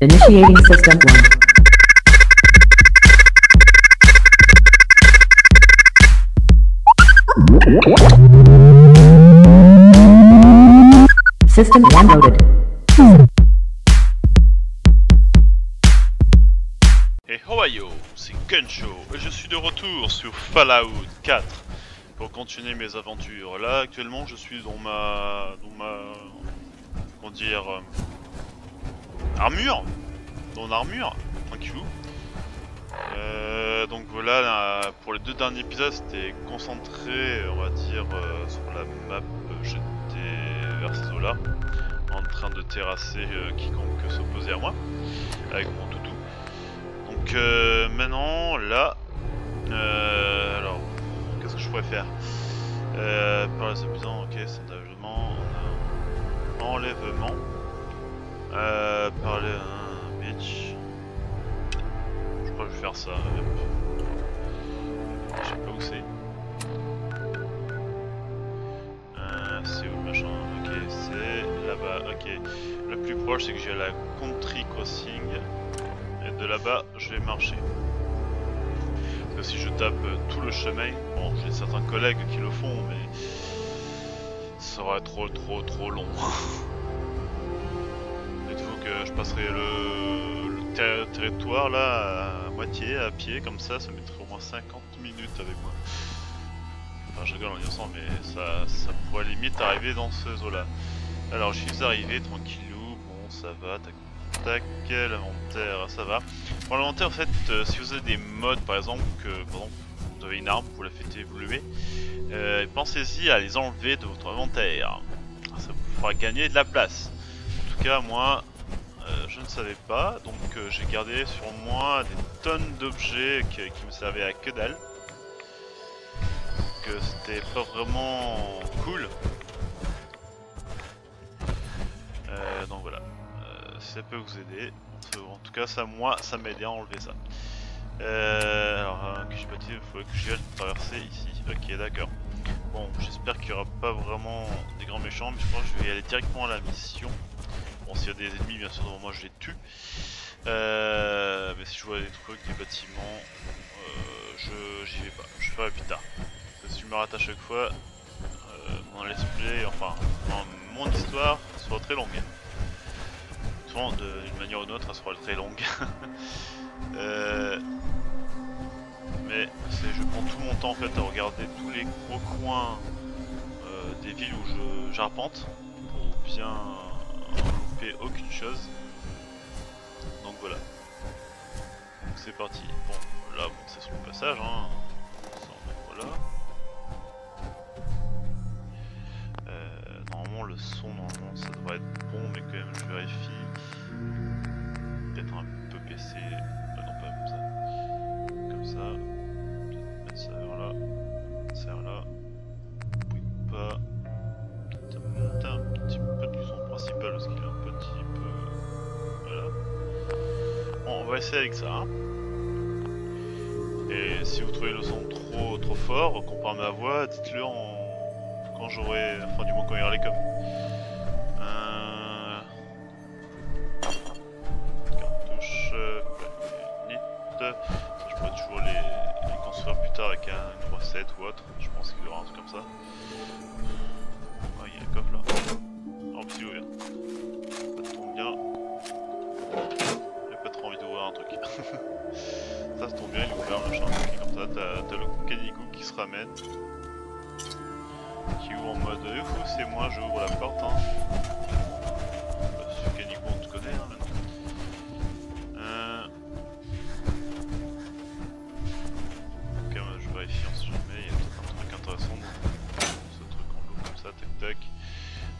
Initiating system one. System one loaded. Hey ho yo, c'est Gunshow et je suis de retour sur Fallout 4 pour continuer mes aventures. Là actuellement je suis dans ma comment dire armure, dans l'armure, tranquillou. Donc voilà, là, pour les deux derniers épisodes, c'était concentré, on va dire, sur la map. J'étais vers ces eaux-là, en train de terrasser quiconque s'opposait à moi, avec mon toutou. Donc maintenant, là, alors, qu'est-ce que je pourrais faire par les habitants, ok, sondagement, enlèvement. Parler à un bitch. Je crois que je vais faire ça. Je sais pas où c'est. C'est où le machin? Ok, c'est là-bas. Ok. Le plus proche c'est que j'ai la Country Crossing. Et de là-bas, je vais marcher. Parce que si je tape tout le chemin, bon, j'ai certains collègues qui le font, mais ça aurait trop long. Je passerai le territoire là à moitié à pied, comme ça mettrait au moins 50 minutes avec moi. Enfin je rigole en disant, mais ça pourrait limite arriver dans ce zoo là. Alors je suis arrivé tranquillou, bon ça va, tac tac, l'inventaire ça va. Bon l'inventaire en fait, si vous avez des mods par exemple, que vous avez une arme, vous la faites évoluer, pensez-y à les enlever de votre inventaire. Ça vous fera gagner de la place. En tout cas moi je ne savais pas, donc j'ai gardé sur moi des tonnes d'objets qui me servaient à que dalle. Donc c'était pas vraiment cool. Donc voilà, si ça peut vous aider, en tout cas ça moi ça m'aidait à enlever ça. Alors que je bâtis, il faudrait que j'aille traverser ici, ok d'accord. Bon j'espère qu'il n'y aura pas vraiment des grands méchants, mais je crois que je vais y aller directement à la mission. Bon, s'il y a des ennemis, bien sûr, moi je les tue. Mais si je vois des trucs, des bâtiments, j'y vais pas. Je ferai plus tard. Parce que si je me rate à chaque fois, mon let's play, enfin, mon histoire sera très longue. Souvent, d'une manière ou d'une autre, elle sera très longue. Mais je prends tout mon temps en fait à regarder tous les gros coins des villes où j'arpente pour bien. Aucune chose, donc voilà, donc c'est parti. Bon là bon, c'est sur le passage hein. Voilà. Normalement le son ça devrait être bon, mais quand même je vérifie, peut-être un peu PC, non pas comme ça, mettre ça vers là, serre là, oui pas, peut-être monter un petit peu du son principal parce qu'il a voilà. Bon, on va essayer avec ça hein. Et si vous trouvez le son trop fort comparé à ma voix, dites-le quand j'aurai, enfin du moins quand il y aura les coms. Cartouche nit, ça je pourrais toujours les construire plus tard avec un gros set ou autre, je pense qu'il y aura un truc comme ça. Ah il y a un coffre là. Oh petit ouvert. J'ai pas trop envie d'ouvrir un truc. Ça se tombe bien, il ouvre un machin. Et comme ça, t'as le canigou qui se ramène. Qui ouvre en mode ouf, c'est moi, je ouvre la porte. Hein. Ce canigou, on te connaît hein, maintenant. Ok, je vérifie en ce jamais, il y a peut-être un truc intéressant. Donc, ce truc en l'eau comme ça, tac-tac.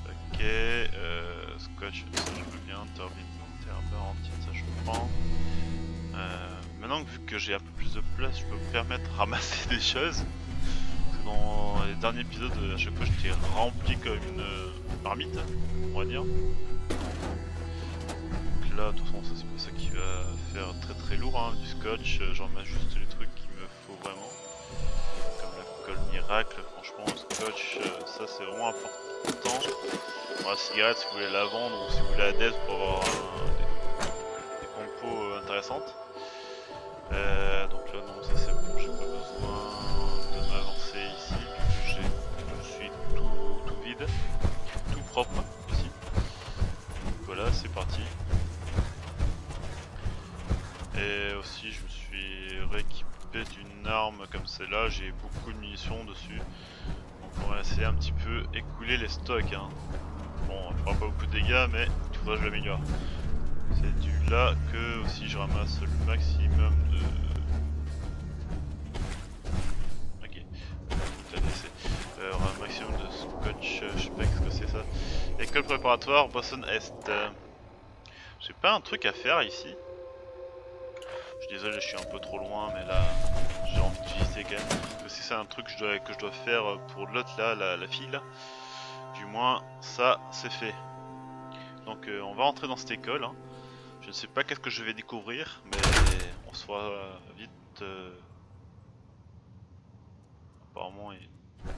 Ok, scotch, ça je veux bien, turbine. Ça je prends. Maintenant vu que j'ai un peu plus de place, je peux me permettre de ramasser des choses. Dans les derniers épisodes, à chaque fois j'étais rempli comme une marmite, on va dire. Donc là, de toute façon, c'est pour ça qu'il va faire très lourd, hein, du scotch. J'en mets juste les trucs qu'il me faut vraiment. Comme la colle miracle, franchement, le scotch, ça c'est vraiment important. Bon, la cigarette, si vous voulez la vendre ou si vous voulez la dev pour avoir intéressante. Donc là non, ça c'est bon, j'ai pas besoin de m'avancer ici, puisque je suis tout vide, tout propre aussi. Donc voilà, c'est parti. Et aussi je me suis rééquipé d'une arme comme celle-là, j'ai beaucoup de munitions dessus. Donc on va essayer un petit peu écouler les stocks. Hein. Bon, on fera pas beaucoup de dégâts, mais il faudra que je l'améliore. C'est du là que aussi je ramasse le maximum de... Ok, un maximum de scotch, je sais pas ce que c'est ça. École préparatoire, Boston Est. J'ai pas un truc à faire ici. Je suis désolé, je suis un peu trop loin, mais là j'ai envie de visiter quand même. Parce que si c'est un truc que je dois faire pour l'autre là, la fille là, du moins ça c'est fait. Donc on va rentrer dans cette école. Hein. Je ne sais pas qu'est-ce que je vais découvrir, mais on se voit vite. Apparemment, il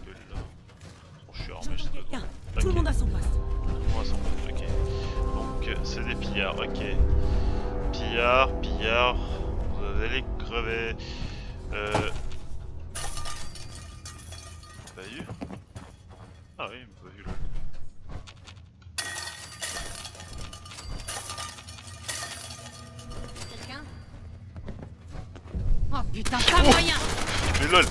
gueule là. Bon, je suis armé, je sais pas. Tout le monde à son poste. Tout le monde à son poste, ok. Donc, c'est des pillards, ok. Pillards, pillards. Vous allez les crever. Pas vu ? Ah oui, il m'a pas vu là. Oh putain, pas moyen! Mais lol!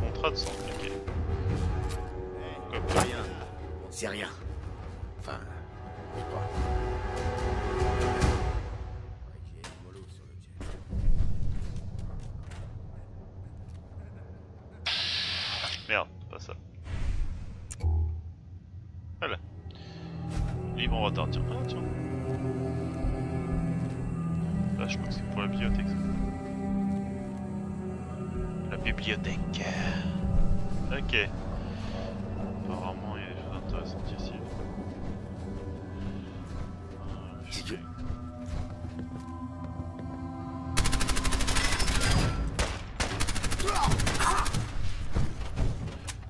Contrat de sang, ok. Comme rien, c'est rien. Enfin, je sais pas. Merde, pas ça. Voilà. Livre en retard, tiens. Ah, tiens. Là, je crois que c'est pour la bibliothèque. La bibliothèque. Ok. Apparemment, il y a des choses intéressantes ici.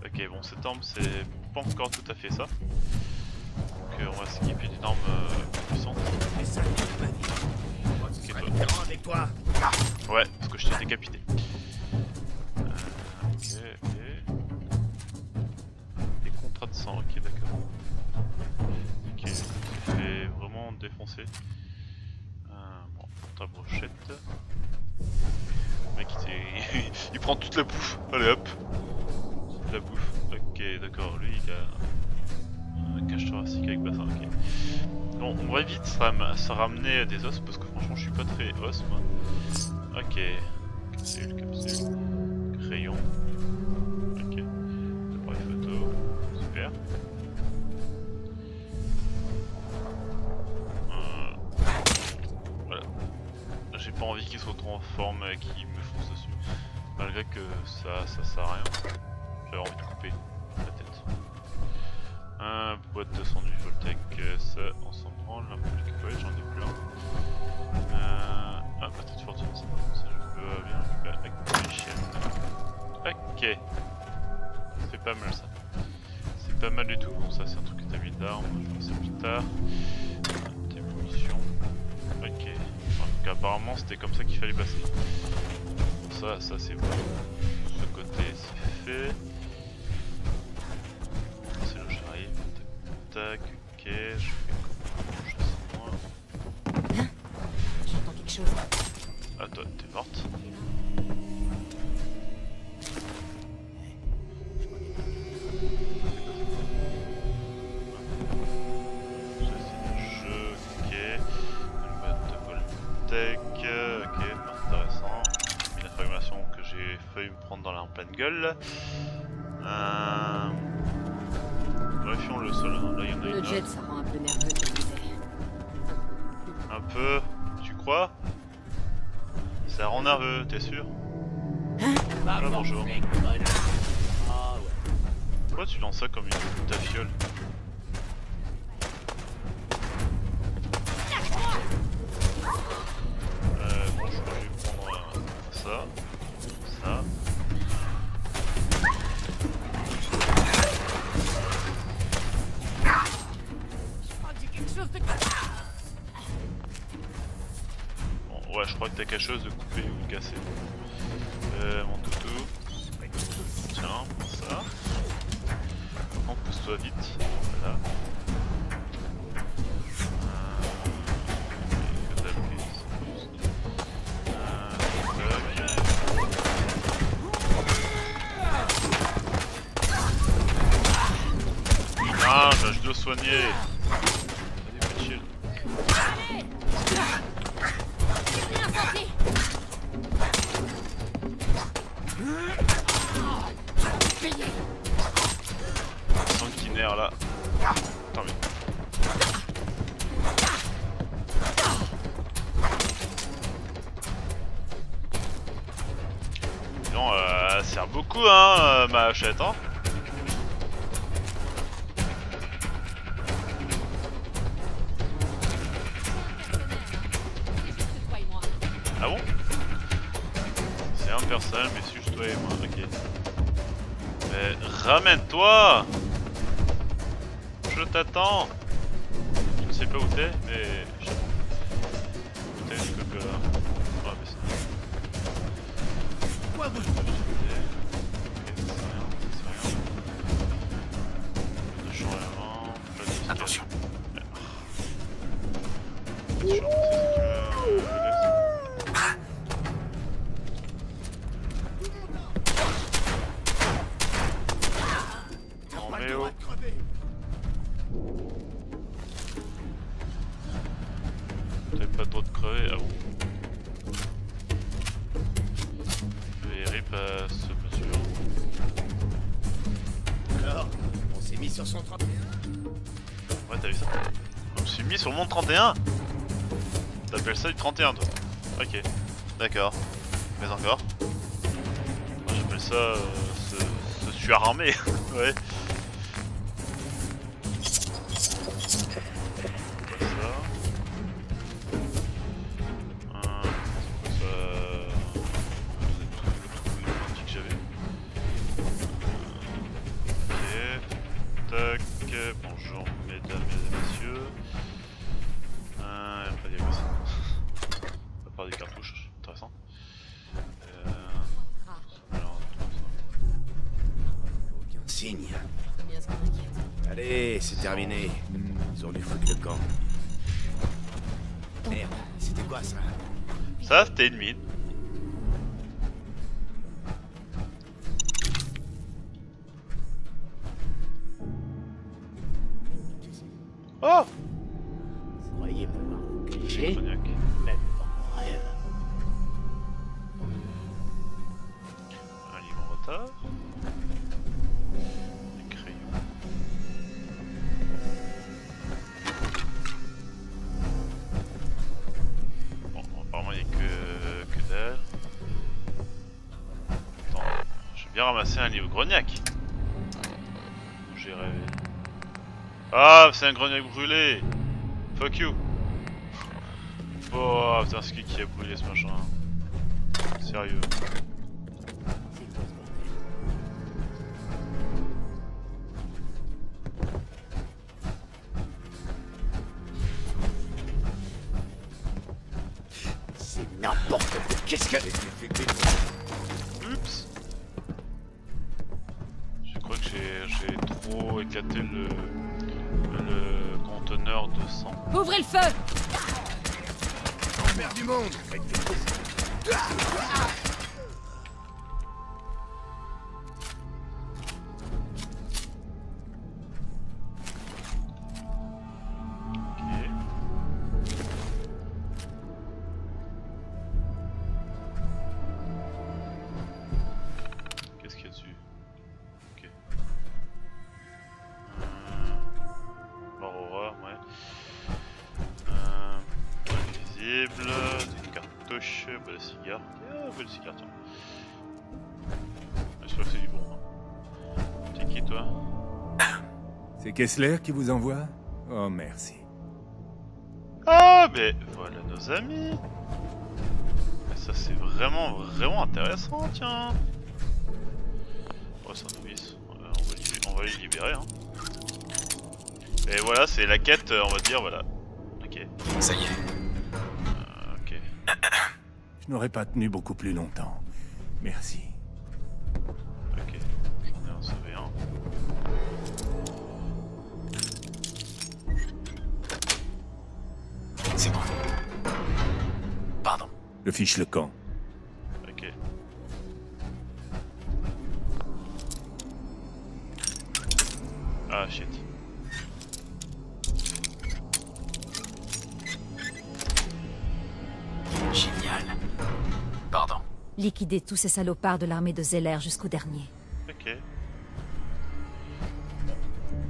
Ok, bon, cette arme, c'est pas encore tout à fait ça. Donc on va skipper d'une arme puissante. Okay, toi. Ouais, parce que je t'ai décapité. Ok, ok. Des contrats de sang, ok, d'accord. Ok, je me fais vraiment défoncer. Bon, ta brochette. Le mec, il prend toute la bouffe. Allez hop. Toute la bouffe. Ok, d'accord, lui il a un cache thoracique avec bassin, ok. Bon, on va vite se ramener des os parce que franchement je suis pas très os moi. Ok, capsule, capsule, crayon, ok, appareil photo, super. Voilà, j'ai pas envie qu'ils soient trop en forme et qu'ils me foncent dessus. Malgré que ça sert à rien, j'avais envie de couper. Boîte de sandwich Voltec, ça on s'en prend, la collège j'en ai plein. Ah, petite fortune, c'est bon, ça je peux bien récupérer avec mes chiens. Ok, c'est pas mal ça. C'est pas mal du tout. Bon, ça c'est un truc établi d'armes, je pensais plus tard. Des munitions. Ok, enfin, donc apparemment c'était comme ça qu'il fallait passer. Bon, ça c'est bon. Ce côté c'est fait. Tac, ok, je fais comme ça. Hein ? J'entends quelque chose. Ah, toi, t'es morte. Ça, c'est le jeu, ok. Une boîte de Voltec, ok, intéressant. Une information que j'ai failli me prendre dans la pleine gueule. Vérifions le sol, là il y en a une. Le jet ça rend un peu nerveux, je disais. Un peu, tu crois? Ça rend nerveux, t'es sûr? Hein? Ah bonjour. Pourquoi tu lances ça comme une tafiole? Bon je vais prendre ça. crois que t'as quelque chose de coupé ou de cassé. Mon toto. Tiens, ça. On pousse-toi vite. Voilà. Ah, bah, je dois soigner. Ma hachette, hein. Ah bon? C'est un personnage, mais c'est juste toi et moi, ok. Mais ramène-toi! Je t'attends! Je ne sais pas où t'es, mais je sais pas. T'es une coque là. Ah, mais c'est... Attention. Sur mon 31, t'appelles ça du 31 toi? Ok, d'accord. Mais encore, moi j'appelle ça ce sueur armé. Ouais. Allez, c'est terminé. Ils ont dû foutre le camp. Merde, c'était quoi ça? Ça, c'était une mine. Oh! Vous croyez pouvoir vous cacher? Même en rêve. Un livre en retard. Ramasser un livre grognac. J'ai rêvé. Ah, c'est un grognac brûlé. Fuck you. Oh putain, c'est qui a brûlé ce machin? Sérieux. C'est n'importe quoi. Qu'est-ce que... Oups. J'ai trop éclaté le conteneur de sang. Ouvrez le feu! L'enfer du monde! C'est Kessler qui vous envoie? Oh merci. Ah mais voilà nos amis. Ça c'est vraiment intéressant, tiens. Oh c'est un novice, on va les libérer hein. Et voilà c'est la quête on va dire, voilà. Ok. Ça y est. Ok. Je n'aurais pas tenu beaucoup plus longtemps. Merci. Ok, on est en sauvé un. C'est bon. Pardon. Je fiche le camp. Ok. Ah shit. Génial. Pardon. Liquider tous ces salopards de l'armée de Zeller jusqu'au dernier. Ok.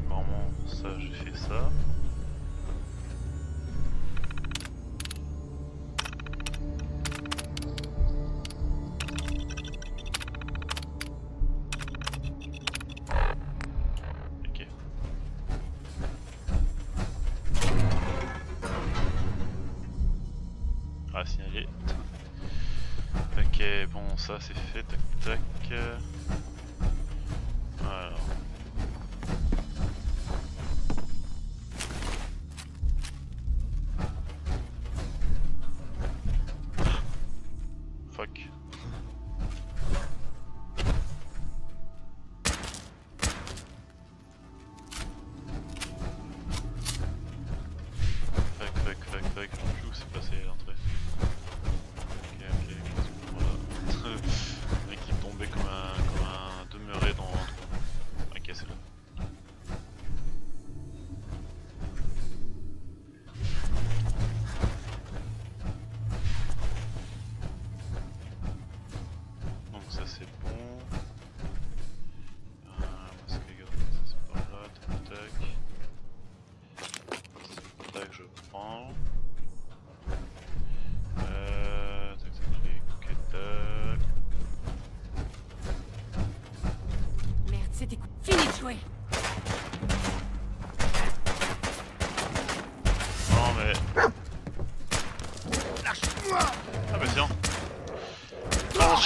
Normalement, ça, j'ai fait ça. Ça c'est fait, tac tac. Alors. Fuck. Fuck. Où c'est passé l'entrée?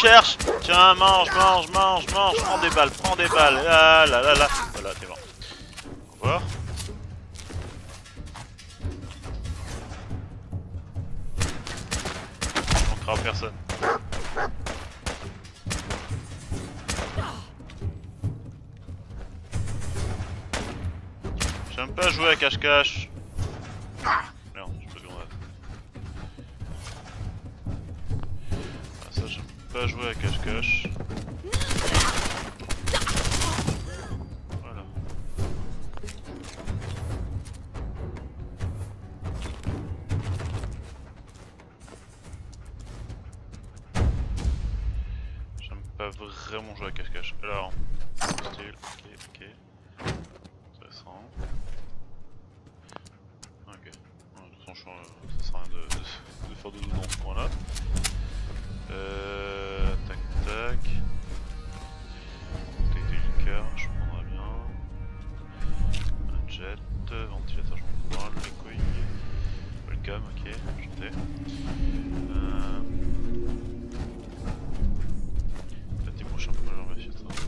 Cherche. Tiens, mange, prends des balles, là, voilà, t'es mort. Au revoir. On ne craint personne. J'aime pas jouer à cache-cache. Jouer à cache-cache. Voilà. J'aime pas vraiment jouer à cache-cache. Alors, style, ok. Intéressant. Ok. De toute façon, ça sert à rien de faire de dodo dans ce point-là. Tac. Bouteille de liqueur, je prendrai bien. Un jet, ventilateur, je prends le couille. Welcome, ok, j'entends. Peut-être les prochains fois, on va acheter ça.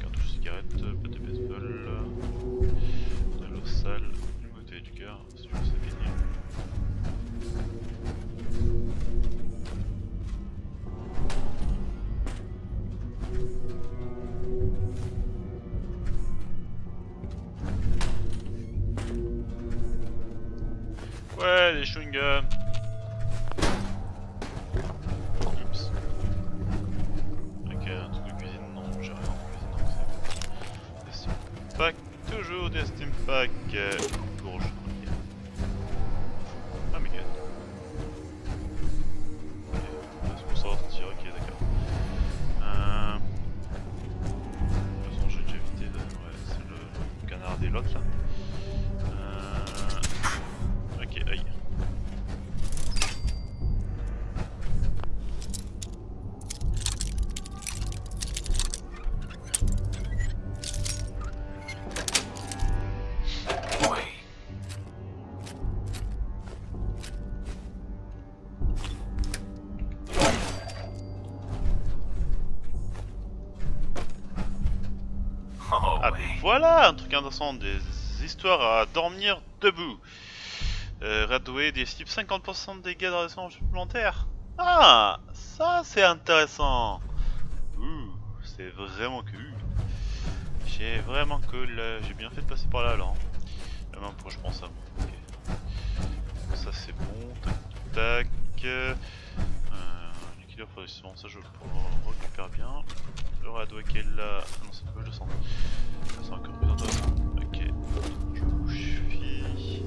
Cartouche de cigarette, pâte de baseball, de l'eau sale, une bouteille de liqueur, si je veux ça gagner. Ouais, des chewing-gums. Oups. Ok, un truc de cuisine, non, j'ai rien en cuisine, non, c'est bon. Des steampacks, toujours des steampacks. Gourge, ok. Ah, mais gars. Ok, est-ce qu'on sort de tirer? Ok, d'accord. De toute façon, j'ai déjà évité de. Ouais, c'est le canard des lottes là. Voilà, un truc intéressant, des histoires à dormir debout. Redway dissipe 50% de dégâts de résistance supplémentaires. Ah, ça c'est intéressant. C'est vraiment cool. J'ai vraiment cool. J'ai bien fait de passer par là alors. La main pour je pense à moi. Okay. Ça c'est bon. Tac, tac. Liquideur production, ça je le récupère bien. Le Redway qui est là. Ah non, c'est pas le sang. C'est encore plus intéressant. Ok. Du coup, je suis.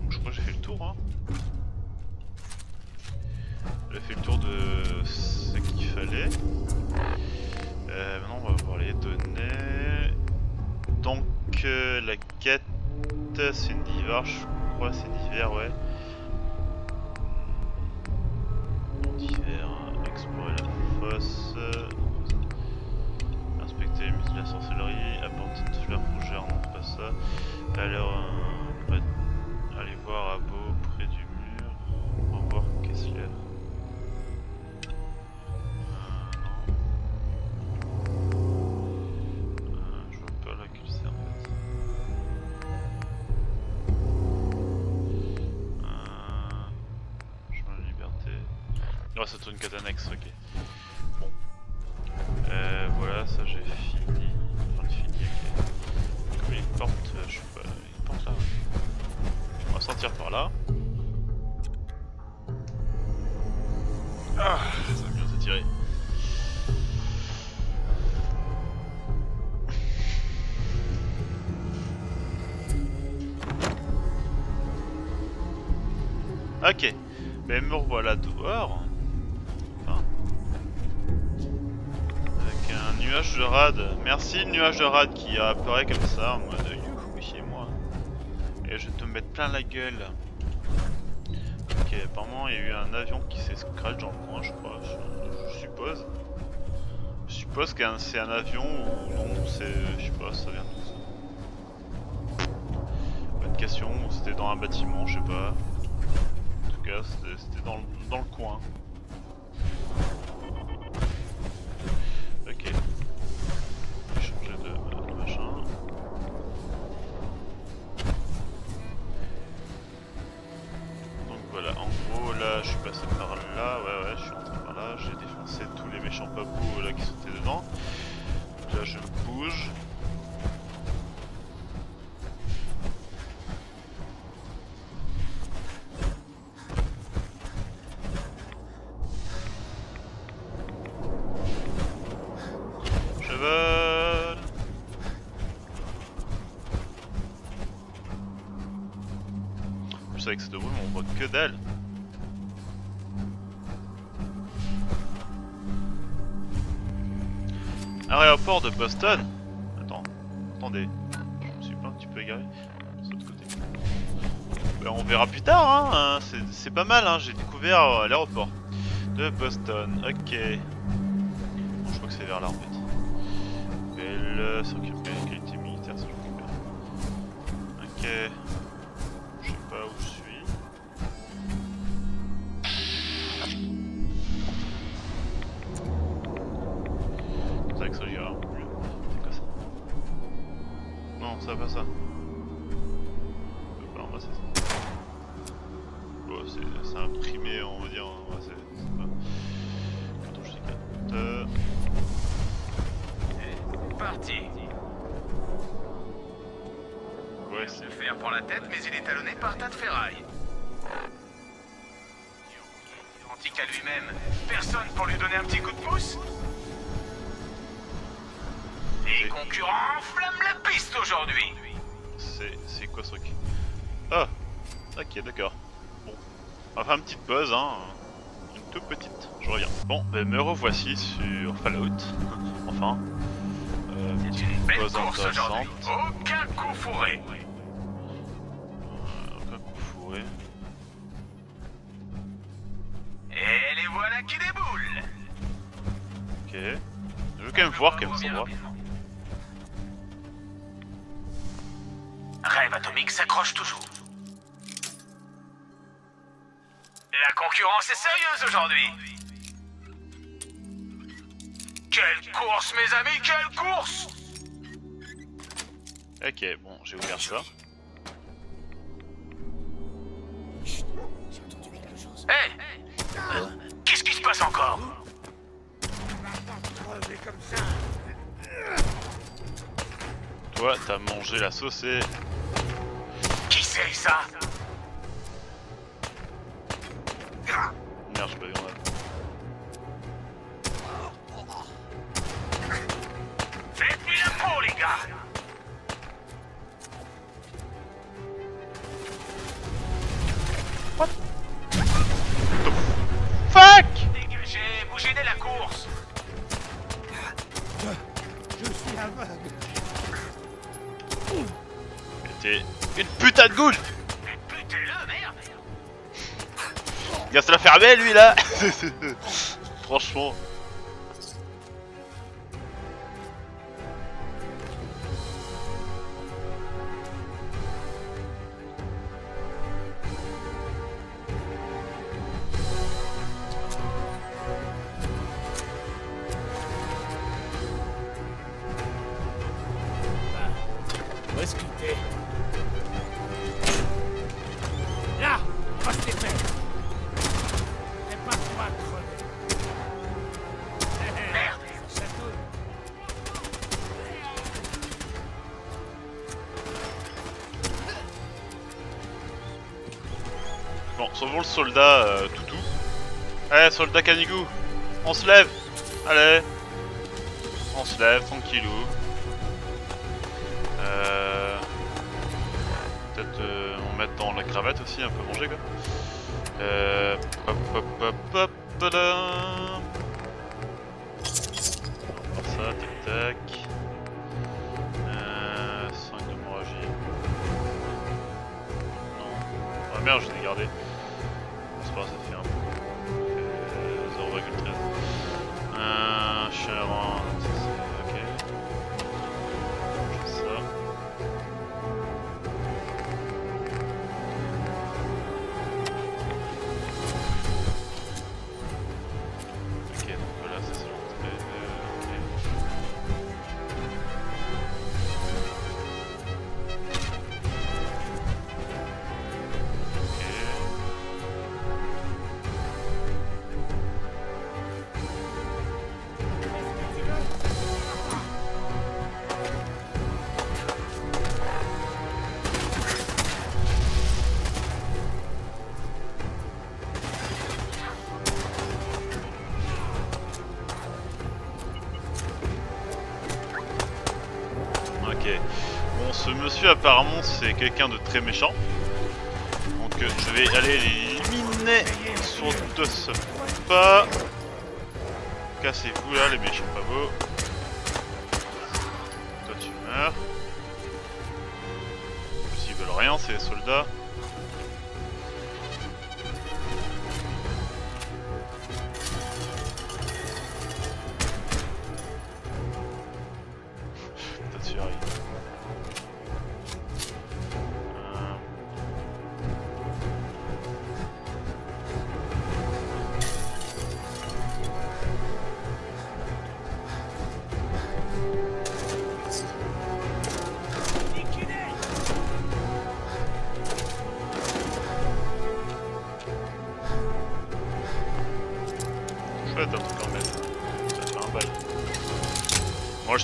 Donc je crois que j'ai fait le tour. Hein. J'ai fait le tour de ce qu'il fallait. Maintenant on va voir les données. Donc la quête c'est une d'hiver, je crois c'est d'hiver ouais. D'hiver, explorer la fosse, inspecter les musées de la sorcellerie, apporter une fleur fougère, non pas ça. Alors aller voir à Beau près du mur, revoir Kessler. C'est une quête annexe, ok. Bon. Voilà, ça j'ai fini. Enfin, fini, ok. Comme il porte, je sais pas, il porte là. On va sortir par là. Ah, ça a bien s'étirer. Ok. Mais me revoilà dehors. Nuage de rade, merci le nuage de rade qui apparaît comme ça en mode youhou chez moi. Et je vais te mettre plein la gueule. Ok, apparemment il y a eu un avion qui s'est scratch dans le coin, je crois. Je suppose. Je suppose que c'est un avion ou non, c'est. Je sais pas, ça vient de ça. Bonne question, c'était dans un bâtiment, je sais pas. En tout cas, c'était dans le coin. Ok. Je suis passé par là, ouais, je suis rentré par là, j'ai défoncé tous les méchants papous là qui sautaient dedans. Donc là je me bouge. Cheval. Je savais que c'est de bruit mais on voit que dalle. Aéroport de Boston. Attends, attendez, je me suis pas un petit peu égaré. C'est de l'autre côté. Ben, on verra plus tard, hein. C'est pas mal, hein. J'ai découvert l'aéroport de Boston. Ok. Bon, je crois que c'est vers là en fait. Mais le s'occuper de la qualité militaire, ça je récupère. Ok. Je sais pas où je suis. Ça va ça. Enfin, bah, c'est bon, c'est imprimé, on va dire. Ouais, c'est pas. Quand je suis 4. C'est parti. Ouais, c'est le fer pour la tête, mais il est talonné par tas de ferraille. Antique à lui-même. Personne pour lui donner un petit coup de pouce. Les concurrents enflamment la piste aujourd'hui! C'est quoi ce truc? Ah! Ok, d'accord. Bon. On va faire une petite pause, hein. Une toute petite. Je reviens. Bon, ben me revoici sur Fallout. Enfin. C'est une belle course aujourd'hui. Aucun coup fourré! Aucun coup fourré. Et les voilà qui déboulent! Ok. Je veux quand même voir qu'elle me s'envoie. Rêve atomique s'accroche toujours. La concurrence est sérieuse aujourd'hui. Quelle course, mes amis, quelle course! Ok, bon, j'ai ouvert ça. Chut, j'ai entendu quelque chose. Hey, qu'est-ce qui se passe encore? Toi, t'as mangé la saucée. Qui c'est ça? Merde, je peux y aller. Faites-lui la peau, les gars! What? Fuck! Dégagez, vous gênez la course! Je suis aveugle! T'es une putain de goule! Butez-le, merde! Gars, ça l'a fermé lui là! Franchement! Sauvons le soldat toutou. Allez, soldat Canigou, on se lève. Allez, on se lève, tranquillou. Peut-être on met dans la cravate aussi, un peu manger quoi. Ça, tac tac. 5 d'hémorragie. Non. Ah merde, je l'ai gardé. Ça fait un peu 0,13. Chaleur 1, ça c'est ok. Juste ça. Ok, donc voilà, ça c'est l'entrée. Apparemment c'est quelqu'un de très méchant, donc je vais aller l'éliminer sur de ce pas. Cassez-vous là les méchants pas beaux. Toi tu meurs. S'ils veulent rien c'est les soldats.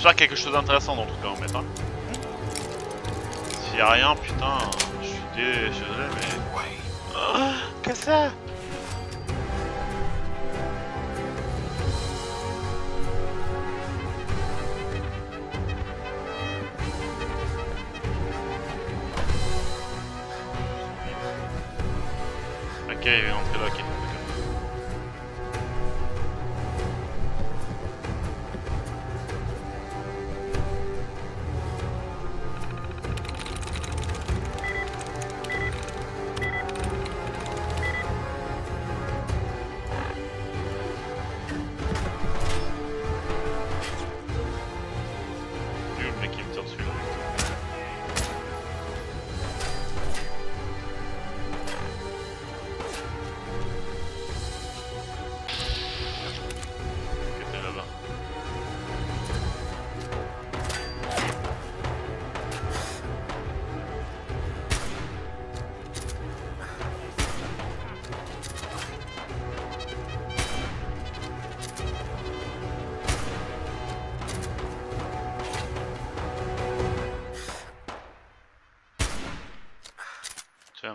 J'espère quelque chose d'intéressant dans tout cas en mettre. Hein. S'il y a rien, putain, je suis désolé mais. Ouais. Oh, que ça? Ok, il est entré là, ok.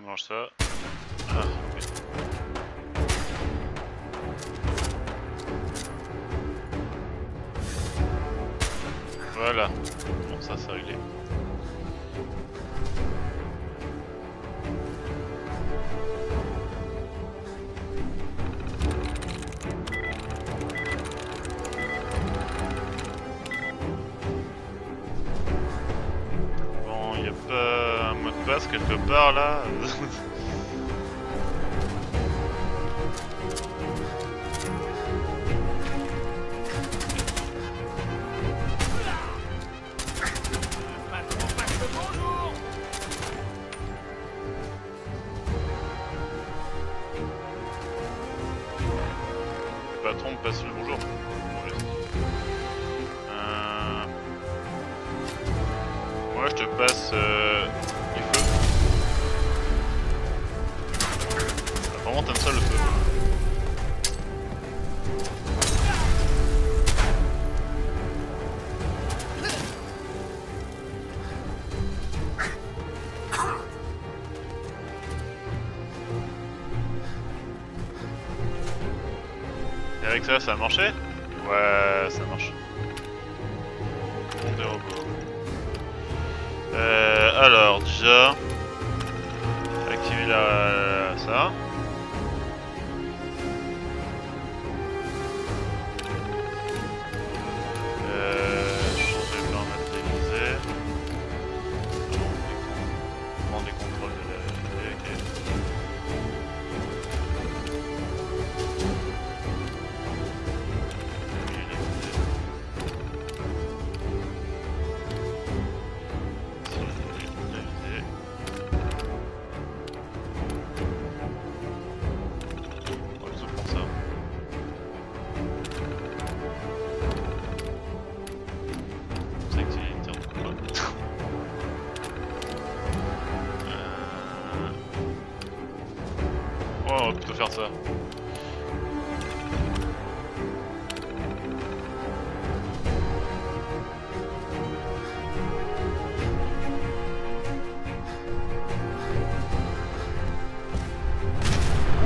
mange ça. Ah, oui. Voilà. Bon, ça c'est réglé. Bon, il n'y a pas un mot de passe quelque part là. Avec ça, ça a marché? Ouais, ça marche. Bon, des robots. Alors, déjà... Activer la... ça. Changer le plan matérialisé. Prendre les contrôles de la... Ok.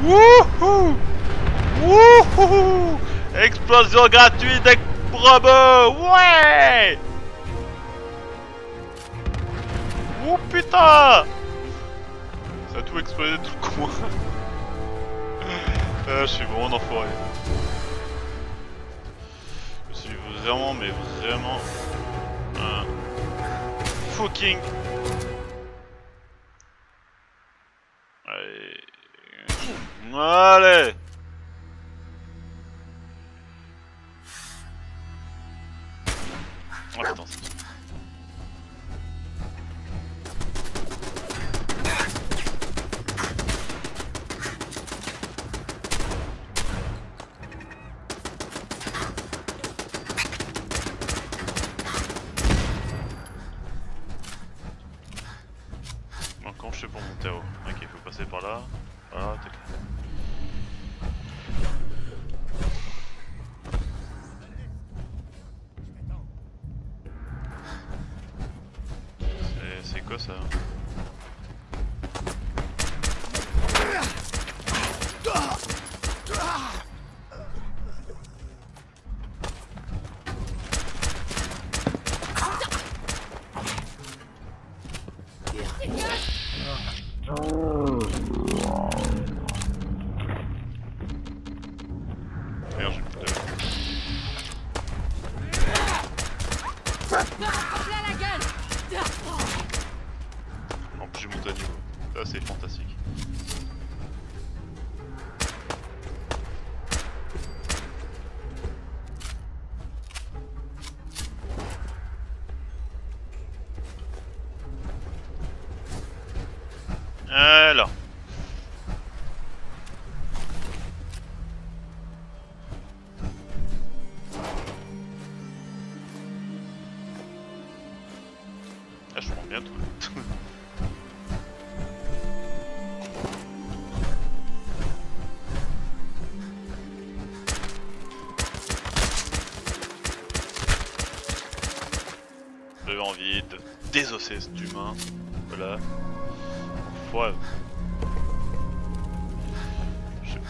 Wouhou! Wouhou! Explosion gratuite avec Bravo! Ouais! Oh putain! Ça a tout explosé tout le coin. Je suis vraiment enfoiré. Je suis vraiment mais vraiment... un fucking... Allez! Oh putain, c'est... Bon, quand je sais pour monter haut. Ok, il faut passer par là. Voilà, t'es clair. Ça. Alors. Ah, je prends bien tout. J'avais envie de désosser cet humain. Voilà. Ouais.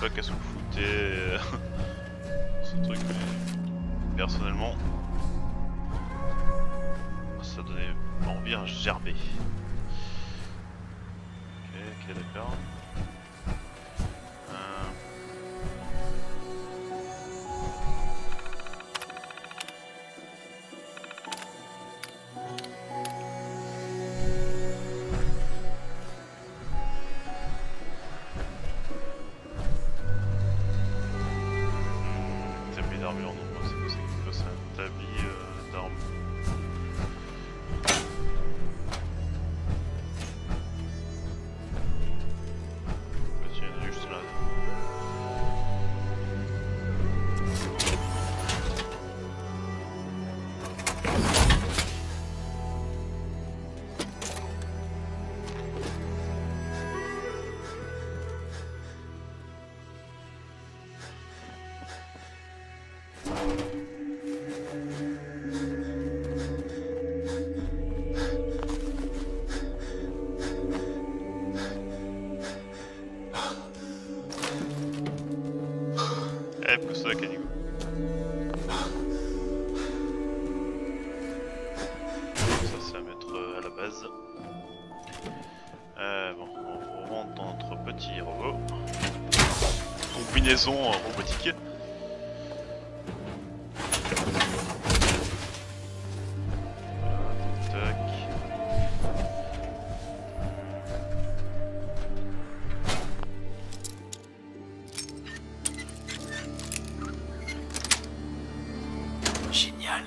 pas qu'à ce que vous foutez ce truc, mais personnellement ça donnait envie à gerber. Ok, d'accord. Robotique. Tac. Génial.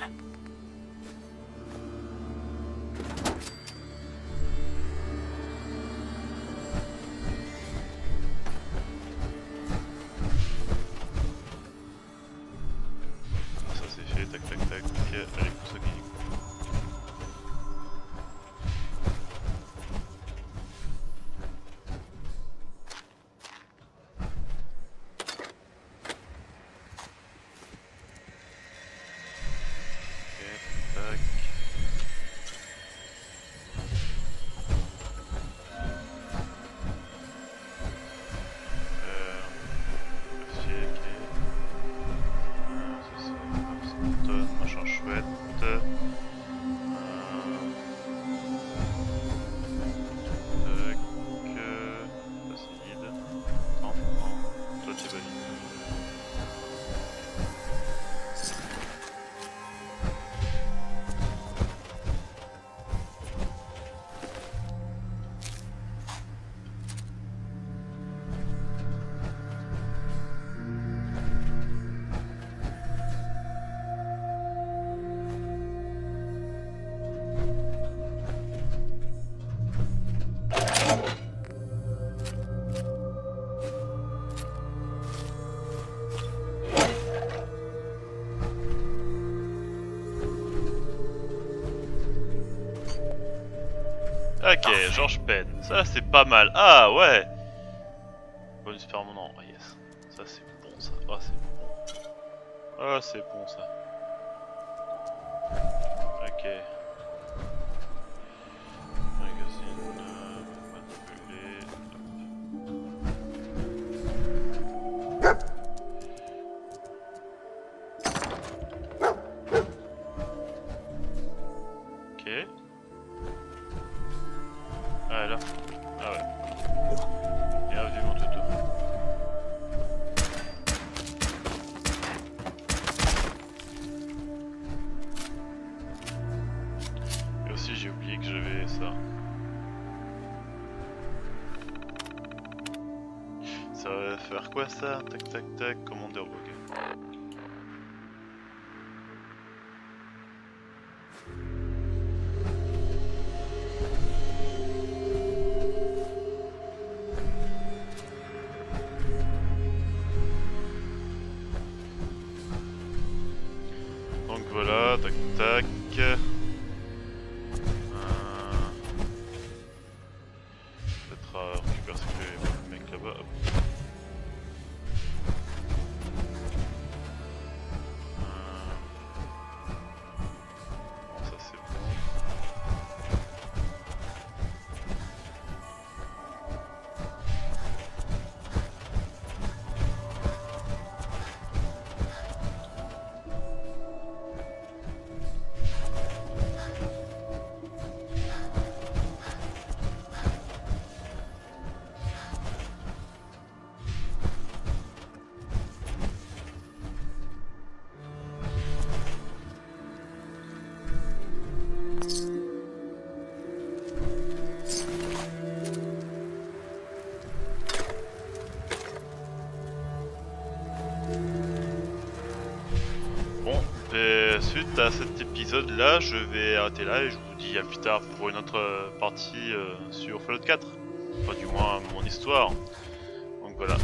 Ok, parfait. George Penn, ça c'est pas mal. Ah ouais. Bonus permanent, ah yes. Ça c'est bon ça, ah c'est bon. Ah c'est bon ça. Ok. Magazine, manipuler. Hop. Ça, tac tac tac, commandeur bouquet. Donc voilà, tac tac. Peut-être récupérer ce mec là-bas. suite à cet épisode là, je vais arrêter là et je vous dis à plus tard pour une autre partie sur Fallout 4. Enfin du moins mon histoire. Donc voilà,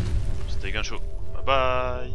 c'était Gunshow. Bye bye.